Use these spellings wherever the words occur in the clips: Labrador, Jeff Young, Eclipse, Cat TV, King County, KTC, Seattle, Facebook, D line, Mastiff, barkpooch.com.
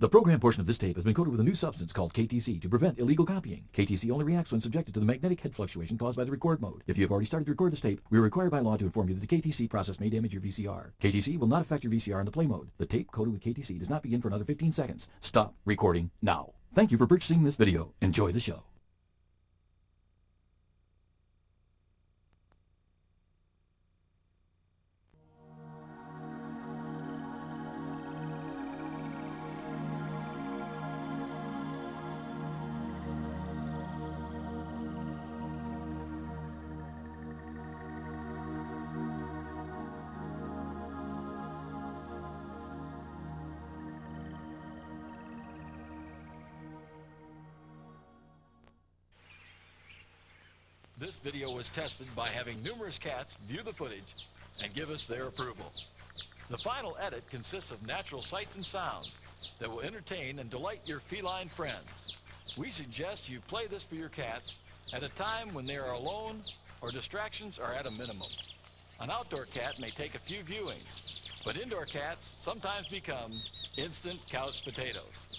The program portion of this tape has been coated with a new substance called KTC to prevent illegal copying. KTC only reacts when subjected to the magnetic head fluctuation caused by the record mode. If you have already started to record this tape, we are required by law to inform you that the KTC process may damage your VCR. KTC will not affect your VCR in the play mode. The tape coated with KTC does not begin for another 15 seconds. Stop recording now. Thank you for purchasing this video. Enjoy the show. This video was tested by having numerous cats view the footage and give us their approval. The final edit consists of natural sights and sounds that will entertain and delight your feline friends. We suggest you play this for your cats at a time when they are alone or distractions are at a minimum. An outdoor cat may take a few viewings, but indoor cats sometimes become instant couch potatoes.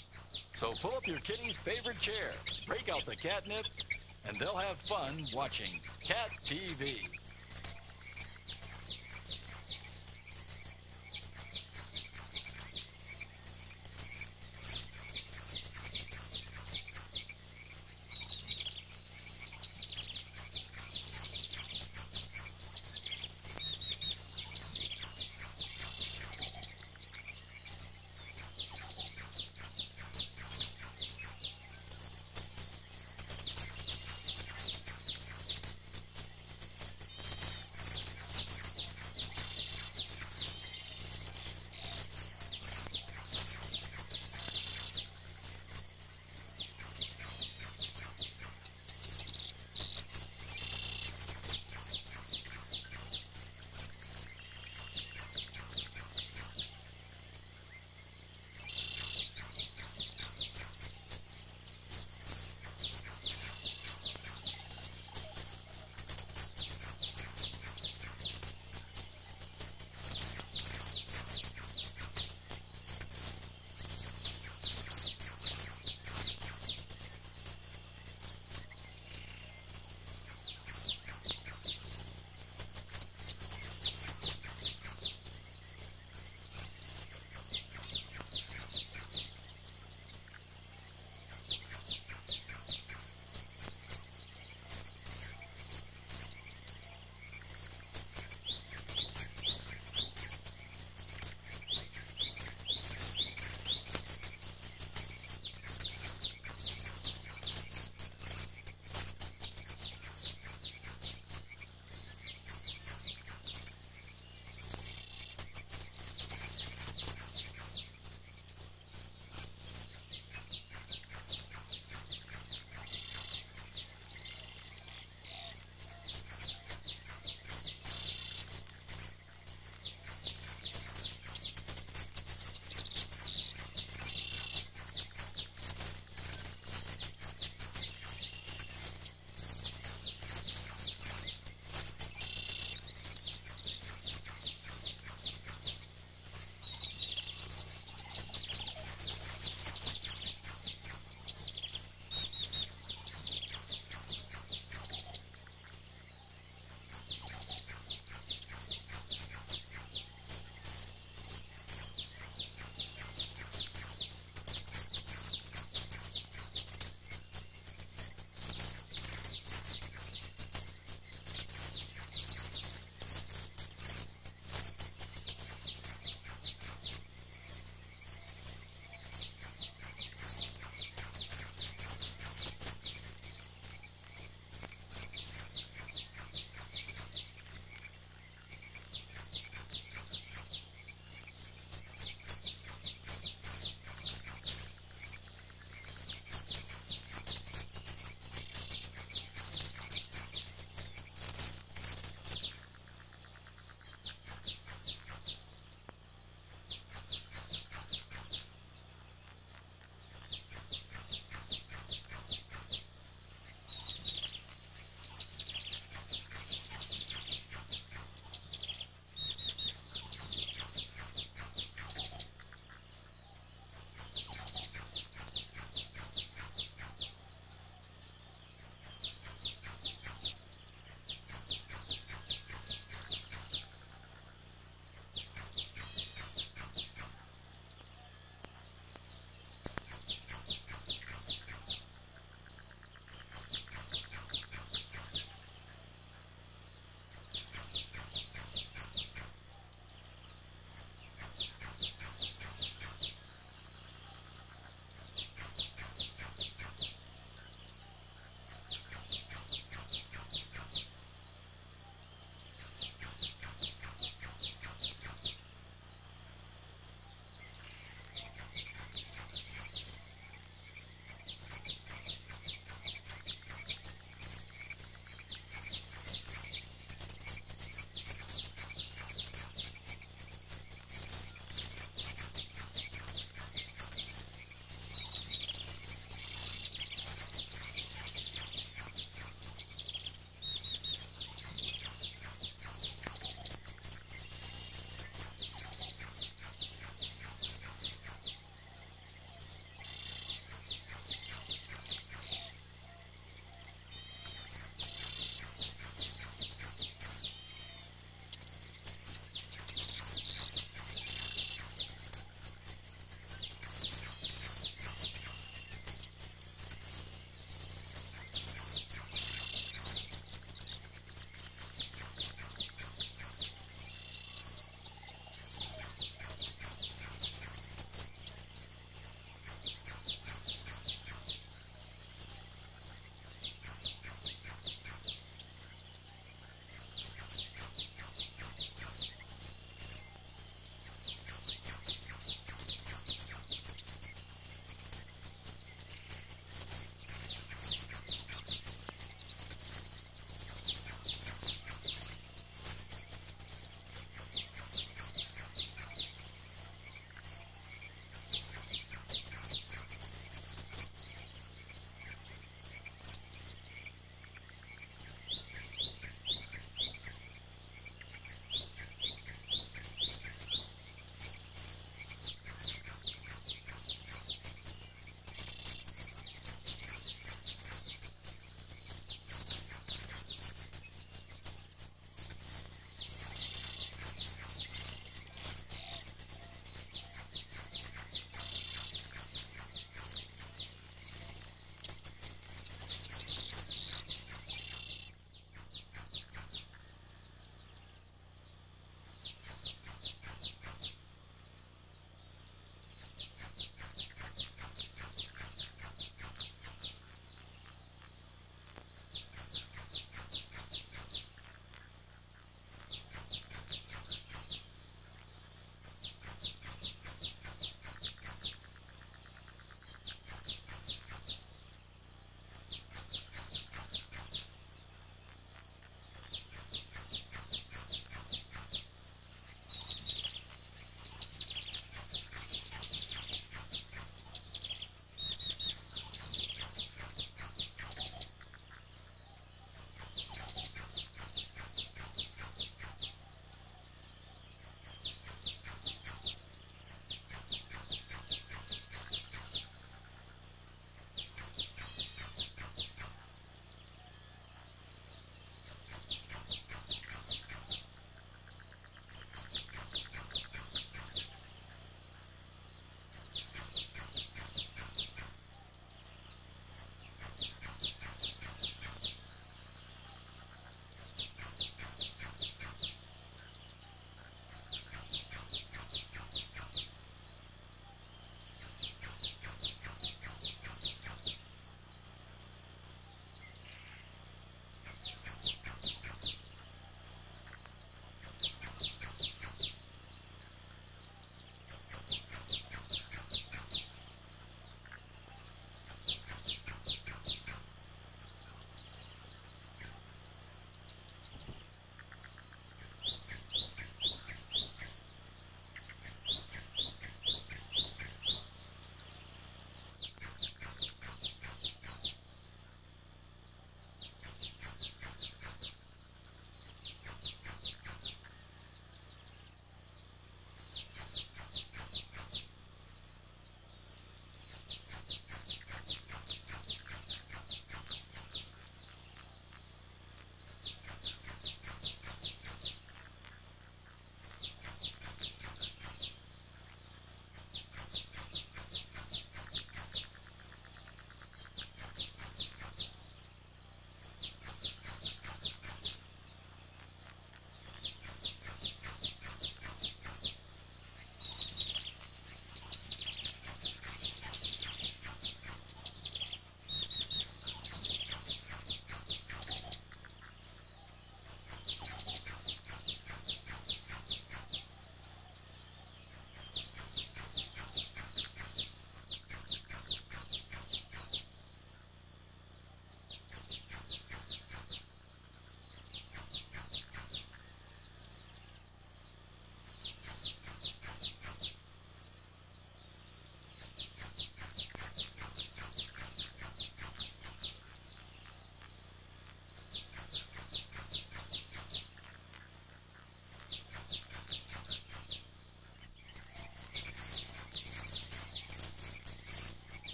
So pull up your kitty's favorite chair, break out the catnip, and they'll have fun watching Cat TV.